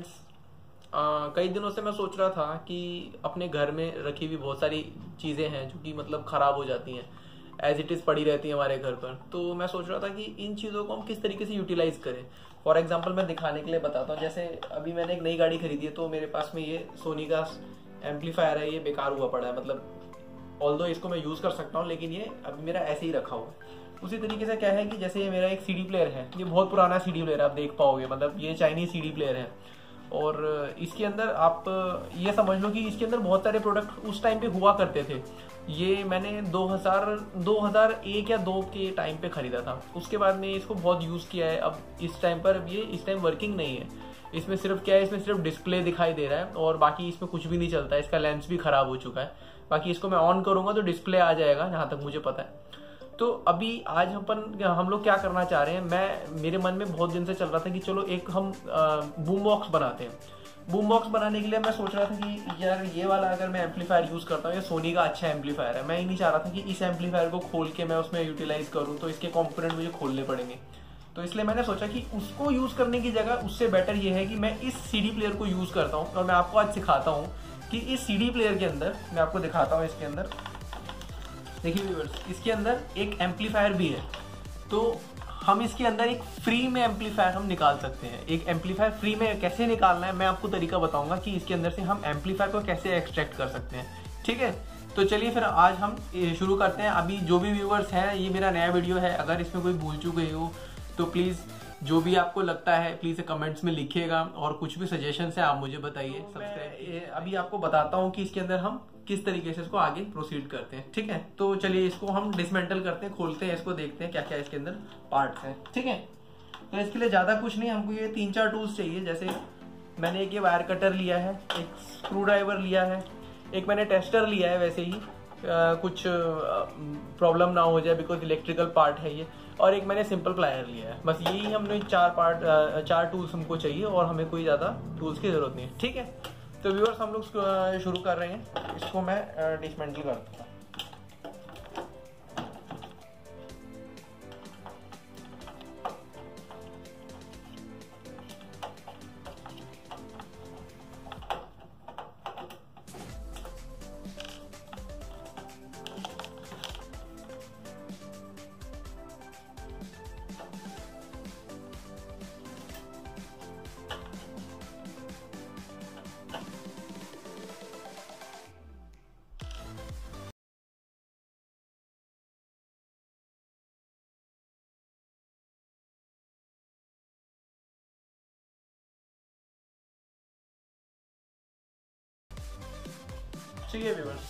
Friends, कई दिनों से मैं सोच रहा था कि अपने घर में रखी हुई बहुत सारी चीज़ें हैं जो कि मतलब ख़राब हो जाती हैं, एज इट इज़ पड़ी रहती हैं हमारे घर पर। तो मैं सोच रहा था कि इन चीज़ों को हम किस तरीके से यूटिलाइज़ करें। फॉर एग्जांपल मैं दिखाने के लिए बताता हूँ। जैसे अभी मैंने एक नई गाड़ी खरीदी है, तो मेरे पास में ये सोनी का एम्पलीफायर है, ये बेकार हुआ पड़ा है। मतलब ऑल्दो इसको मैं यूज़ कर सकता हूँ, लेकिन ये अभी मेरा ऐसे ही रखा हुआ है। उसी तरीके से क्या है कि जैसे ये मेरा एक सीडी प्लेयर है, ये बहुत पुराना सीडी प्लेयर है, आप देख पाओगे। मतलब ये चाइनीज सीडी प्लेयर है, और इसके अंदर आप ये समझ लो कि इसके अंदर बहुत सारे प्रोडक्ट उस टाइम पे हुआ करते थे। ये मैंने 2001 या 2 के टाइम पे ख़रीदा था। उसके बाद में इसको बहुत यूज़ किया है। अब इस टाइम पर ये इस टाइम वर्किंग नहीं है। इसमें सिर्फ क्या है, इसमें सिर्फ डिस्प्ले दिखाई दे रहा है और बाकी इसमें कुछ भी नहीं चलता। इसका लेंस भी ख़राब हो चुका है। बाकी इसको मैं ऑन करूँगा तो डिस्प्ले आ जाएगा, जहाँ तक मुझे पता है। तो अभी आज हम लोग क्या करना चाह रहे हैं, मेरे मन में बहुत दिन से चल रहा था कि चलो एक हम बूम बॉक्स बनाते हैं। बूम बॉक्स बनाने के लिए मैं सोच रहा था कि यार ये वाला अगर मैं एम्पलीफायर यूज़ करता हूँ, ये सोनी का अच्छा एम्पलीफायर है। मैं ही नहीं चाह रहा था कि इस एम्पलीफायर को खोल के मैं उसमें यूटिलाइज़ करूँ, तो इसके कॉम्पोनेंट मुझे खोलने पड़ेंगे। तो इसलिए मैंने सोचा कि उसको यूज़ करने की जगह उससे बेटर ये है कि मैं इस सी डी प्लेयर को यूज़ करता हूँ। और मैं आपको आज सिखाता हूँ कि इस सी डी प्लेयर के अंदर, मैं आपको दिखाता हूँ, इसके अंदर देखिए व्यूअर्स, इसके अंदर एक एम्पलीफायर भी है। तो हम इसके अंदर एक फ्री में एम्पलीफायर हम निकाल सकते हैं। एक एम्पलीफायर फ्री में कैसे निकालना है, मैं आपको तरीका बताऊंगा कि इसके अंदर से हम एम्पलीफायर को कैसे एक्सट्रैक्ट कर सकते हैं। ठीक है, तो चलिए फिर आज हम शुरू करते हैं। अभी जो भी व्यूअर्स हैं, ये मेरा नया वीडियो है, अगर इसमें कोई भूल चूक गई हो तो प्लीज़ जो भी आपको लगता है प्लीज़ कमेंट्स में लिखिएगा, और कुछ भी सजेशन है आप मुझे बताइए। सब्सक्राइब, अभी आपको बताता हूँ कि इसके अंदर हम किस तरीके से इसको आगे प्रोसीड करते हैं। ठीक है, तो चलिए इसको हम डिसमेंटल करते हैं, खोलते हैं इसको, देखते हैं क्या क्या इसके अंदर पार्ट्स हैं। ठीक है, तो इसके लिए ज़्यादा कुछ नहीं, हमको ये 3-4 टूल्स चाहिए। जैसे मैंने एक ये वायर कटर लिया है, एक स्क्रू ड्राइवर लिया है, एक मैंने टेस्टर लिया है, वैसे ही कुछ प्रॉब्लम ना हो जाए, बिकॉज इलेक्ट्रिकल पार्ट है ये, और एक मैंने सिंपल प्लायर लिया है। बस यही हमने 4 टूल्स हमको चाहिए, और हमें कोई ज़्यादा टूल्स की ज़रूरत नहीं है। ठीक है, तो व्यूअर्स हम लोग शुरू कर रहे हैं। इसको मैं डिसमेंटल करता हूँ। ठीक है व्यूअर्स,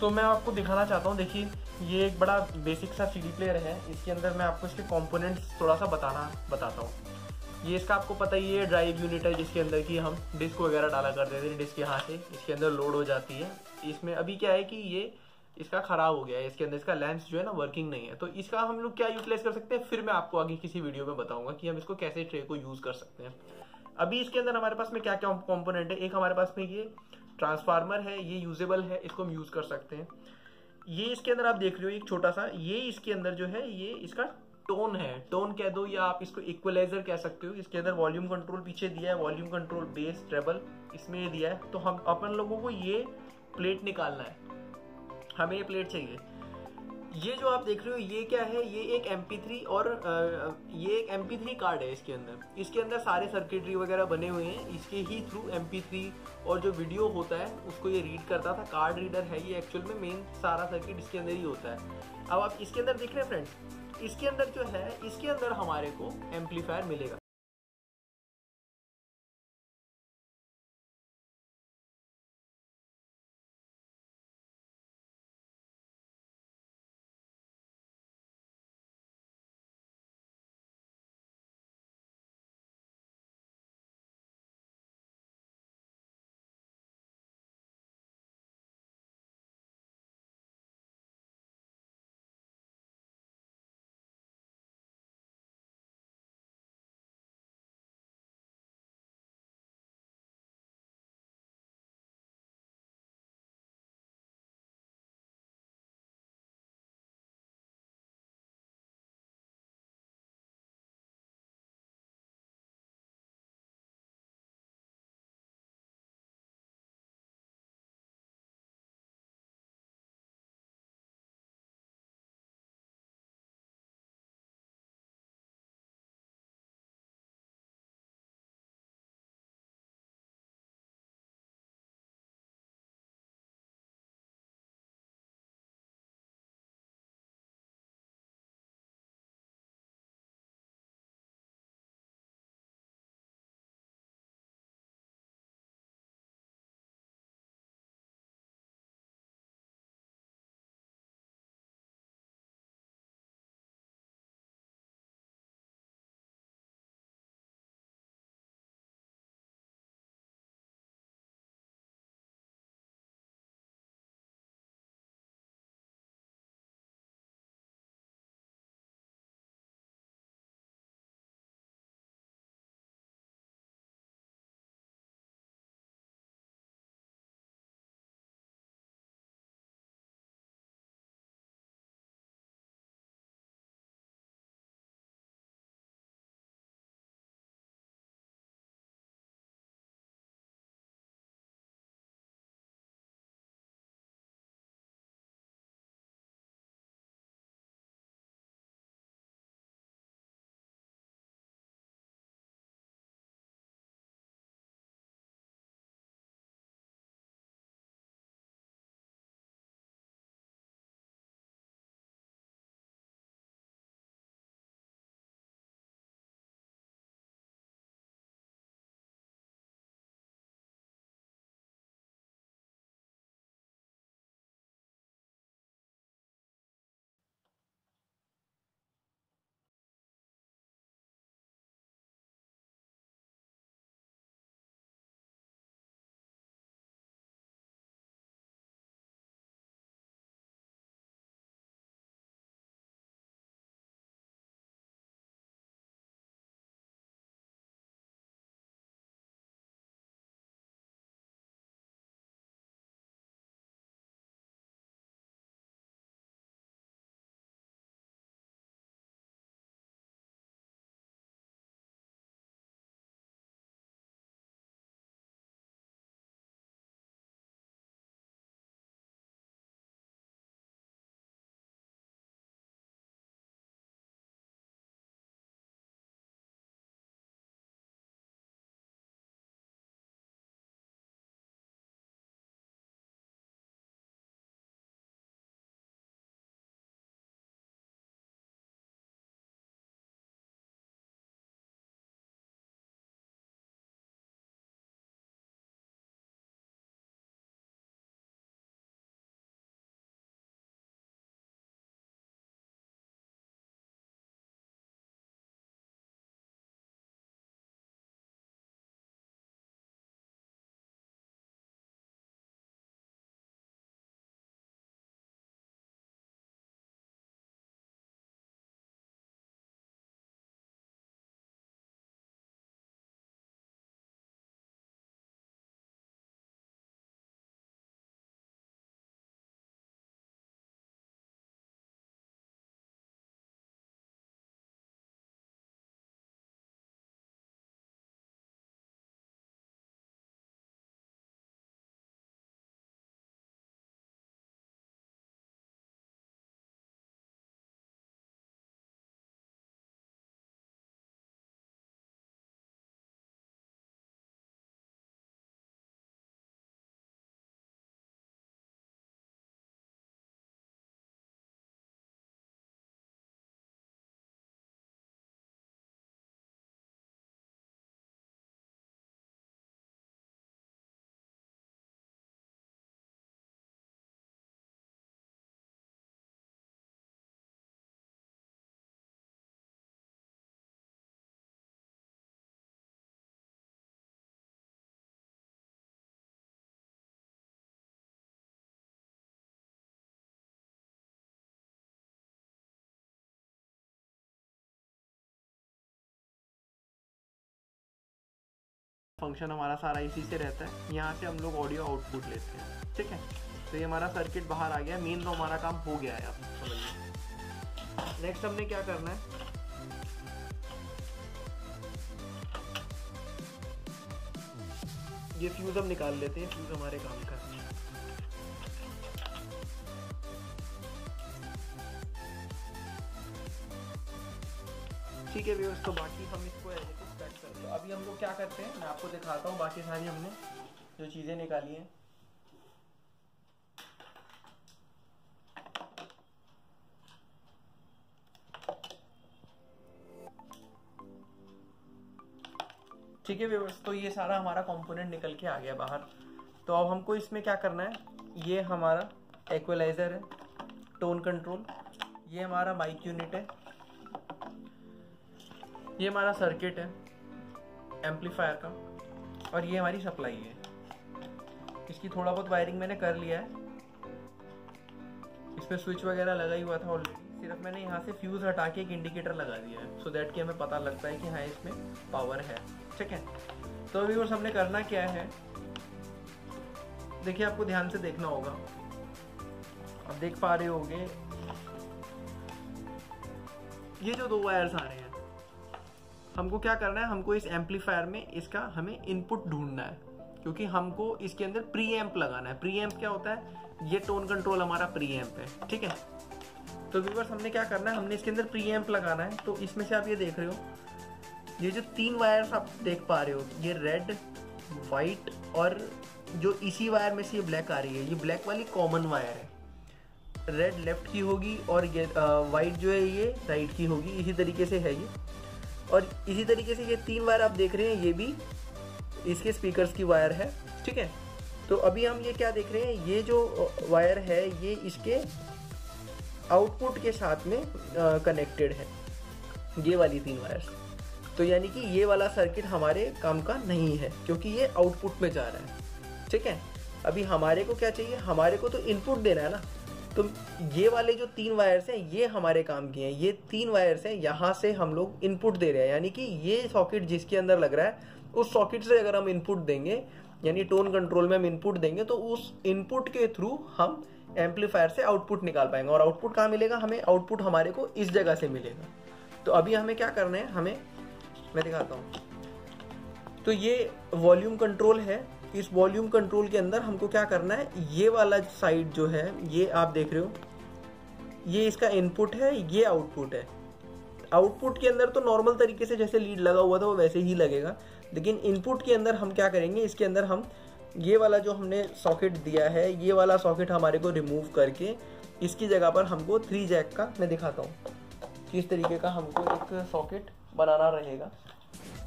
तो मैं आपको दिखाना चाहता हूँ। देखिए, ये एक बड़ा बेसिक सा सीडी प्लेयर है। इसके अंदर मैं आपको इसके कंपोनेंट्स थोड़ा सा बताता हूँ। ये इसका आपको पता ही है, ड्राइव यूनिट है, जिसके अंदर की हम डिस्क वगैरह डाला करते थे। डिस्क यहाँ से इसके अंदर लोड हो जाती है। इसमें अभी क्या है कि ये इसका ख़राब हो गया है, इसके अंदर इसका लेंस जो है ना वर्किंग नहीं है। तो इसका हम लोग क्या यूटिलाइज़ कर सकते हैं, फिर मैं आपको आगे किसी वीडियो में बताऊँगा कि हम इसको कैसे ट्रे को यूज़ कर सकते हैं। अभी इसके अंदर हमारे पास में क्या क्या कॉम्पोनेंट है। एक हमारे पास में ये ट्रांसफार्मर है, ये यूजेबल है, इसको हम यूज़ कर सकते हैं। ये इसके अंदर आप देख रहे हो एक छोटा सा, ये इसके अंदर जो है ये इसका टोन है, टोन कह दो या आप इसको इक्वलाइजर कह सकते हो। इसके अंदर वॉल्यूम कंट्रोल पीछे दिया है, वॉल्यूम कंट्रोल, बेस, ट्रेबल, इसमें ये दिया है। तो हम अपन लोगों को ये प्लेट निकालना है, हमें ये प्लेट चाहिए। ये जो आप देख रहे हो ये क्या है, ये एक MP3 और ये एक MP3 कार्ड है। इसके अंदर सारे सर्किटरी वगैरह बने हुए हैं। इसके ही थ्रू MP3 और जो वीडियो होता है उसको ये रीड करता था। कार्ड रीडर है ये, एक्चुअल में मेन सारा सर्किट इसके अंदर ही होता है। अब आप इसके अंदर देख रहे हैं फ्रेंड्स, इसके अंदर जो है इसके अंदर हमारे को एम्पलीफायर मिलेगा। फंक्शन हमारा सारा इसी से रहता है। यहाँ से हम लोग ऑडियो आउटपुट लेते हैं, ठीक है। तो ये हमारा सर्किट बाहर आ गया, मेन तो हमारा काम हो गया है, आप समझिए। नेक्स्ट हमने क्या करना है, ये फ्यूज हम निकाल लेते हैं, फ्यूज हमारे काम का। ठीक है व्यूअर्स, तो बाकी हम इसको ऐसे कुछ कट करते हैं। अभी हम लोग क्या करते हैं, मैं आपको दिखाता हूँ बाकी सारी हमने जो चीज़ें निकाली हैं। ठीक है व्यूअर्स, तो ये सारा हमारा कंपोनेंट निकल के आ गया बाहर। तो अब हमको इसमें क्या करना है, ये हमारा इक्वलाइजर है, टोन कंट्रोल, ये हमारा माइक यूनिट है, ये हमारा सर्किट है एम्पलीफायर का, और ये हमारी सप्लाई है। इसकी थोड़ा बहुत वायरिंग मैंने कर लिया है, इसमें स्विच वगैरह लगा ही हुआ था ऑलरेडी, सिर्फ मैंने यहाँ से फ्यूज़ हटा के एक इंडिकेटर लगा दिया है, सो दैट कि हमें पता लगता है कि हाँ इसमें पावर है, ठीक है। तो अभी बस हमने करना क्या है, देखिए आपको ध्यान से देखना होगा, आप देख पा रहे होगे ये जो दो वायर्स आ रहे हैं, हमको क्या करना है, हमको इस एम्पलीफायर में इसका हमें इनपुट ढूंढना है, क्योंकि हमको इसके अंदर प्री एम्प लगाना है। प्री एम्प क्या होता है, ये टोन कंट्रोल हमारा प्री एम्प है, ठीक है। तो व्यूअर्स हमने क्या करना है, हमने इसके अंदर प्री एम्प लगाना है। तो इसमें से आप ये देख रहे हो, ये जो तीन वायर्स आप देख पा रहे हो, ये रेड, वाइट, और जो इसी वायर में से ये ब्लैक आ रही है, ये ब्लैक वाली कॉमन वायर है, रेड लेफ्ट की होगी और ये वाइट जो है ये राइट की होगी, इसी तरीके से है ये। और इसी तरीके से ये तीन वायर आप देख रहे हैं, ये भी इसके स्पीकर्स की वायर है, ठीक है। तो अभी हम ये क्या देख रहे हैं, ये जो वायर है ये इसके आउटपुट के साथ में कनेक्टेड है, ये वाली तीन वायर्स। तो यानी कि ये वाला सर्किट हमारे काम का नहीं है, क्योंकि ये आउटपुट में जा रहा है, ठीक है। अभी हमारे को क्या चाहिए, हमारे को तो इनपुट देना है ना। तो ये वाले जो तीन वायर्स हैं ये हमारे काम की हैं, ये तीन वायर्स हैं, यहाँ से हम लोग इनपुट दे रहे हैं, यानी कि ये सॉकेट जिसके अंदर लग रहा है उस सॉकेट से अगर हम इनपुट देंगे, यानी टोन कंट्रोल में हम इनपुट देंगे, तो उस इनपुट के थ्रू हम एम्पलीफायर से आउटपुट निकाल पाएंगे। और आउटपुट कहाँ मिलेगा हमें, आउटपुट हमारे को इस जगह से मिलेगा। तो अभी हमें क्या करना है, हमें मैं दिखाता हूँ। तो ये वॉल्यूम कंट्रोल है, इस वॉल्यूम कंट्रोल के अंदर हमको क्या करना है, ये वाला साइड जो है ये आप देख रहे हो, ये इसका इनपुट है, ये आउटपुट है। आउटपुट के अंदर तो नॉर्मल तरीके से जैसे लीड लगा हुआ था वो वैसे ही लगेगा, लेकिन इनपुट के अंदर हम क्या करेंगे, इसके अंदर हम ये वाला जो हमने सॉकेट दिया है ये वाला सॉकेट हमारे को रिमूव करके इसकी जगह पर हमको 3 जैक का, मैं दिखाता हूँ किस तरीके का हमको एक सॉकेट बनाना रहेगा।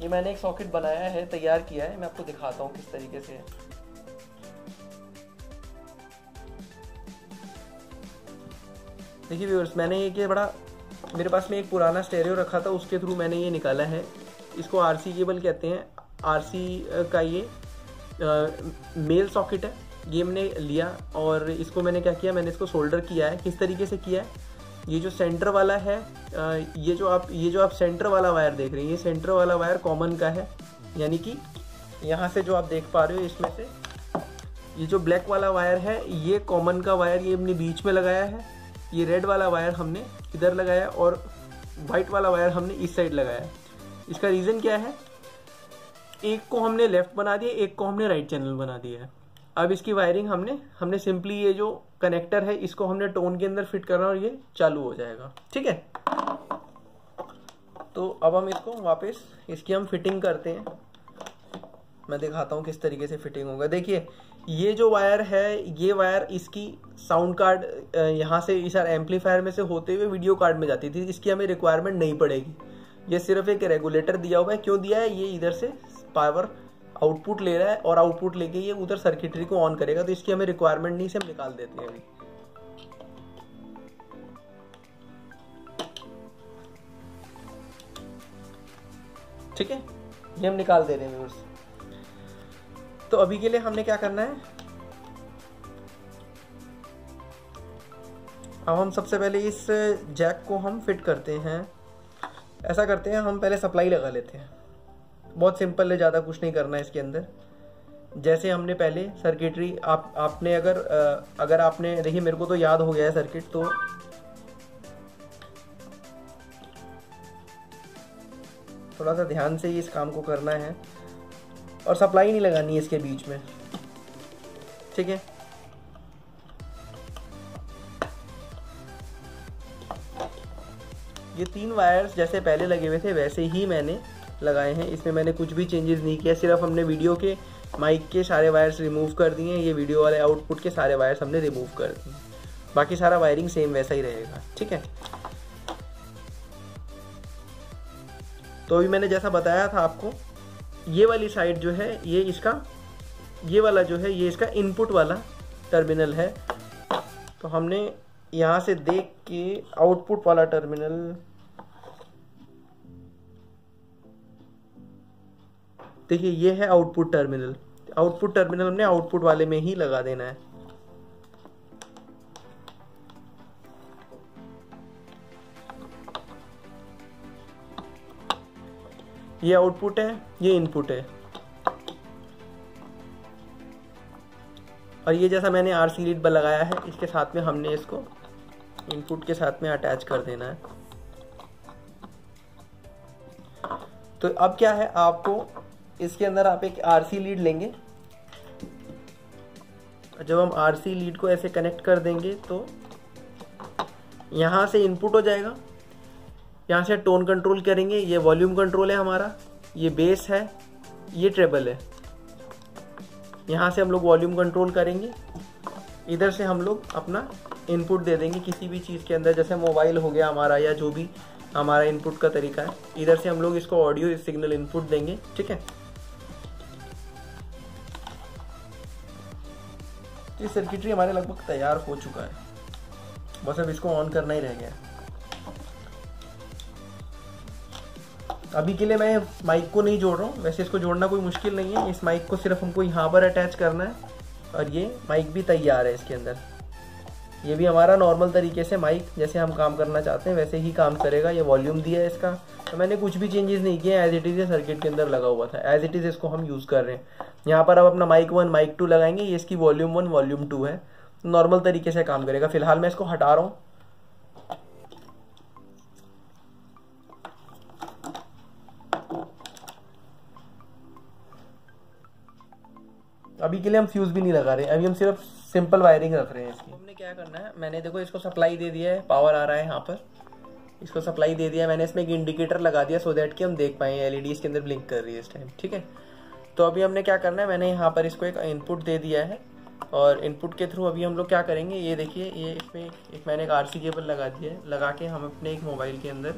ये मैंने एक सॉकेट बनाया है, तैयार किया है, मैं आपको दिखाता हूँ किस तरीके से है। देखिए व्यूअर्स, मैंने ये बड़ा, मेरे पास में एक पुराना स्टेरियो रखा था, उसके थ्रू मैंने ये निकाला है। इसको आरसी केबल कहते हैं, आरसी का ये मेल सॉकेट है, ये मैंने लिया और इसको मैंने क्या किया, मैंने इसको सोल्डर किया है। किस तरीके से किया है, ये जो सेंटर वाला है, ये जो आप सेंटर वाला वायर देख रहे हैं, ये सेंटर वाला वायर कॉमन का है, यानी कि यहाँ से जो आप देख पा रहे हो इसमें से ये जो ब्लैक वाला वायर है ये कॉमन का वायर, ये हमने बीच में लगाया है। ये रेड वाला वायर हमने इधर लगाया और वाइट वाला वायर हमने इस साइड लगाया। इसका रीज़न क्या है, एक को हमने लेफ़्ट बना दिया, एक को हमने राइट चैनल बना दिया है। अब इसकी वायरिंग हमने सिंपली ये जो कनेक्टर है इसको हमने टोन के अंदर फिट करना और ये चालू हो जाएगा, ठीक है। तो अब हम इसको वापस इसकी हम फिटिंग करते हैं, मैं दिखाता हूँ किस तरीके से फिटिंग होगा। देखिए ये जो वायर है ये वायर इसकी साउंड कार्ड यहाँ से इस एम्पलीफायर में से होते हुए वीडियो कार्ड में जाती थी, इसकी हमें रिक्वायरमेंट नहीं पड़ेगी। ये सिर्फ एक रेगुलेटर दिया हुआ है, क्यों दिया है, ये इधर से पावर आउटपुट ले रहा है और आउटपुट लेके ये उधर सर्किटरी को ऑन करेगा, तो इसकी हमें रिक्वायरमेंट नहीं, इसे हम निकाल देते हैं अभी। ठीक है, ये हम निकाल दे रहे हैं व्यूअर्स। तो अभी के लिए हमने क्या करना है, अब हम सबसे पहले इस जैक को हम फिट करते हैं। ऐसा करते हैं, हम पहले सप्लाई लगा लेते हैं। बहुत सिंपल है, ज़्यादा कुछ नहीं करना है इसके अंदर। जैसे हमने पहले सर्किटरी आपने अगर आपने देखिए मेरे को तो याद हो गया है सर्किट, तो थोड़ा सा ध्यान से ही इस काम को करना है और सप्लाई नहीं लगानी है इसके बीच में, ठीक है। ये तीन वायर्स जैसे पहले लगे हुए थे वैसे ही मैंने लगाए हैं, इसमें मैंने कुछ भी चेंजेस नहीं किया, सिर्फ हमने वीडियो के माइक के सारे वायर्स रिमूव कर दिए हैं, ये वीडियो वाले आउटपुट के सारे वायर्स हमने रिमूव कर दिए, बाकी सारा वायरिंग सेम वैसा ही रहेगा, ठीक है। तो अभी मैंने जैसा बताया था आपको, ये वाली साइड जो है ये इसका इनपुट वाला टर्मिनल है, तो हमने यहाँ से देख के आउटपुट वाला टर्मिनल देखिए, ये है आउटपुट टर्मिनल। आउटपुट टर्मिनल हमने आउटपुट वाले में ही लगा देना है, ये आउटपुट है, ये इनपुट है। और ये जैसा मैंने आरसी लीड पर लगाया है इसके साथ में हमने इसको इनपुट के साथ में अटैच कर देना है। तो अब क्या है, आपको इसके अंदर आप एक आरसी लीड लेंगे, जब हम आरसी लीड को ऐसे कनेक्ट कर देंगे तो यहाँ से इनपुट हो जाएगा, यहाँ से टोन कंट्रोल करेंगे, ये वॉल्यूम कंट्रोल है हमारा, ये बेस है, ये ट्रेबल है, यहाँ से हम लोग वॉल्यूम कंट्रोल करेंगे, इधर से हम लोग अपना इनपुट दे देंगे किसी भी चीज़ के अंदर, जैसे मोबाइल हो गया हमारा या जो भी हमारा इनपुट का तरीका है, इधर से हम लोग इसको ऑडियो सिग्नल इनपुट देंगे, ठीक है। ये सर्किटरी हमारे लगभग तैयार हो चुका है, बस अब इसको ऑन करना ही रह गया है। अभी के लिए मैं माइक को नहीं जोड़ रहा हूँ, वैसे इसको जोड़ना कोई मुश्किल नहीं है, इस माइक को सिर्फ हमको यहाँ पर अटैच करना है, और ये माइक भी तैयार है इसके अंदर। ये भी हमारा नॉर्मल तरीके से माइक जैसे हम काम करना चाहते हैं वैसे ही काम करेगा, ये वॉल्यूम दिया है इसका, तो मैंने कुछ भी चेंजेस नहीं किए, एज इट इज़ सर्किट के अंदर लगा हुआ था, एज इट इज़ इसको हम यूज़ कर रहे हैं। यहाँ पर अब अपना माइक 1 माइक 2 लगाएंगे, ये इसकी वॉल्यूम 1 वॉल्यूम 2 है, नॉर्मल तरीके से काम करेगा। फिलहाल मैं इसको हटा रहा हूँ, अभी के लिए हम फ्यूज़ भी नहीं लगा रहे हैं, अभी हम सिर्फ सिंपल वायरिंग रख रहे हैं इसकी। हमने क्या करना है, मैंने देखो इसको सप्लाई दे दिया है, पावर आ रहा है यहाँ पर, इसको सप्लाई दे दिया है मैंने, इसमें एक इंडिकेटर लगा दिया सो दैट कि हम देख पाएँ एलईडी इसके अंदर ब्लिंक कर रही है इस टाइम, ठीक है। तो अभी हमने क्या करना है, मैंने यहाँ पर इसको एक इनपुट दे दिया है, और इनपुट के थ्रू अभी हम लोग क्या करेंगे, ये देखिए ये इसमें एक मैंने एक आरसी केबल लगा दिया है, लगा के हम अपने एक मोबाइल के अंदर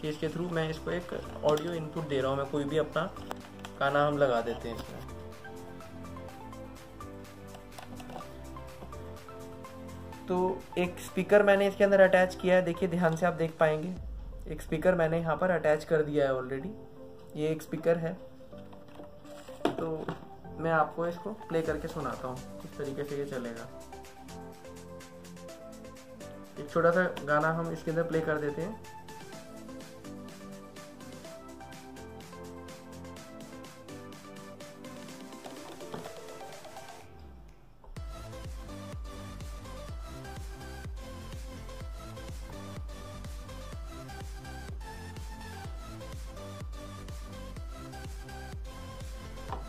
कि इसके थ्रू मैं इसको एक ऑडियो इनपुट दे रहा हूँ, मैं कोई भी अपना गाना हम लगा देते हैं इसमें। तो एक स्पीकर मैंने इसके अंदर अटैच किया है, देखिए ध्यान से आप देख पाएंगे, एक स्पीकर मैंने यहाँ पर अटैच कर दिया है ऑलरेडी, ये एक स्पीकर है। तो मैं आपको इसको प्ले करके सुनाता हूँ किस तरीके से ये चलेगा। एक छोटा सा गाना हम इसके अंदर प्ले कर देते हैं,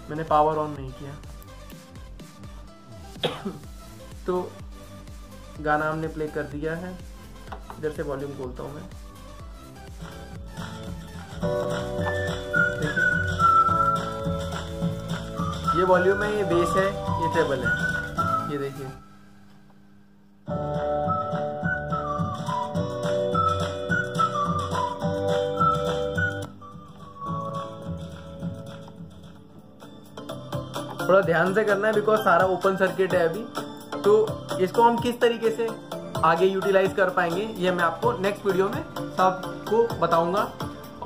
मैंने पावर ऑन नहीं किया। तो गाना हमने प्ले कर दिया है, इधर से वॉल्यूम खोलता हूँ मैं, देखिए ये वॉल्यूम है, ये बेस है, ये ट्रेबल है, ये देखिए। थोड़ा ध्यान से करना है बिकॉज सारा ओपन सर्किट है अभी, तो इसको हम किस तरीके से आगे यूटिलाइज कर पाएंगे ये मैं आपको नेक्स्ट वीडियो में सबको बताऊंगा,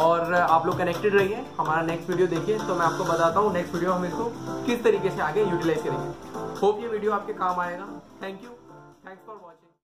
और आप लोग कनेक्टेड रहिए, हमारा नेक्स्ट वीडियो देखिए, तो मैं आपको बताता हूँ नेक्स्ट वीडियो हम इसको किस तरीके से आगे यूटिलाइज करेंगे। होप ये वीडियो आपके काम आएगा। Thank you, thanks for